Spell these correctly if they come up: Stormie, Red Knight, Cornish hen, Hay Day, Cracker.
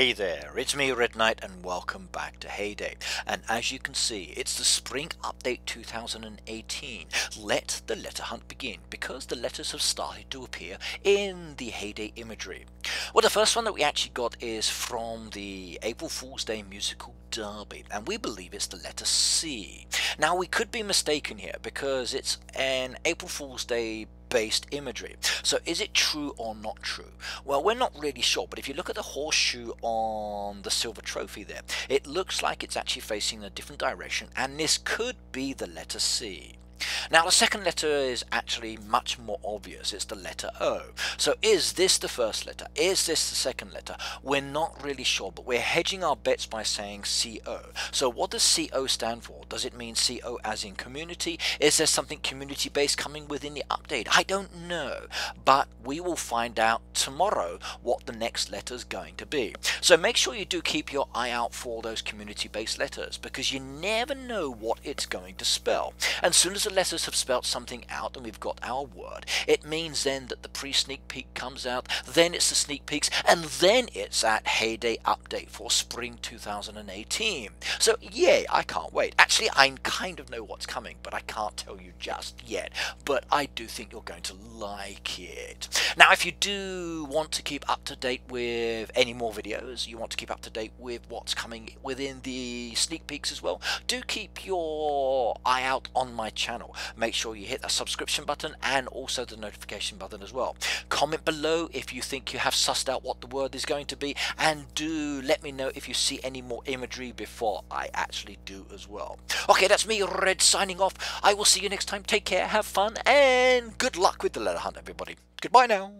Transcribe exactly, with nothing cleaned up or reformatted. Hey there, it's me Red Knight and welcome back to Hay Day. And as you can see, it's the Spring Update two thousand eighteen. Let the letter hunt begin, because the letters have started to appear in the Hay Day imagery. Well, the first one that we actually got is from the April Fool's Day musical Derby, and we believe it's the letter C. Now, we could be mistaken here because it's an April Fool's Day based imagery. So is it true or not true? Well, we're not really sure, but if you look at the horseshoe on the silver trophy there, it looks like it's actually facing a different direction, and this could be the letter C. Now, the second letter is actually much more obvious. It's the letter O. So is this the first letter? Is this the second letter? We're not really sure, but we're hedging our bets by saying C O. So what does C O stand for? Does it mean C O as in community? Is there something community-based coming within the update? I don't know, but we will find out tomorrow what the next letter is going to be. So make sure you do keep your eye out for those community-based letters, because you never know what it's going to spell. And as soon as the letters have spelt something out and we've got our word, it means then that the pre-sneak peek comes out, then it's the sneak peeks, and then it's that Hay Day update for Spring two thousand eighteen. So yay, I can't wait. Actually, I kind of know what's coming, but I can't tell you just yet, but I do think you're going to like it. Now, if you do want to keep up to date with any more videos, you want to keep up to date with what's coming within the sneak peeks as well, do keep your eye out on my channel. Make sure you hit that subscription button and also the notification button as well. Comment below if you think you have sussed out what the word is going to be, and do let me know if you see any more imagery before I actually do as well. Okay, that's me Red signing off. I will see you next time. Take care, have fun, and good luck with the letter hunt, everybody. Goodbye now.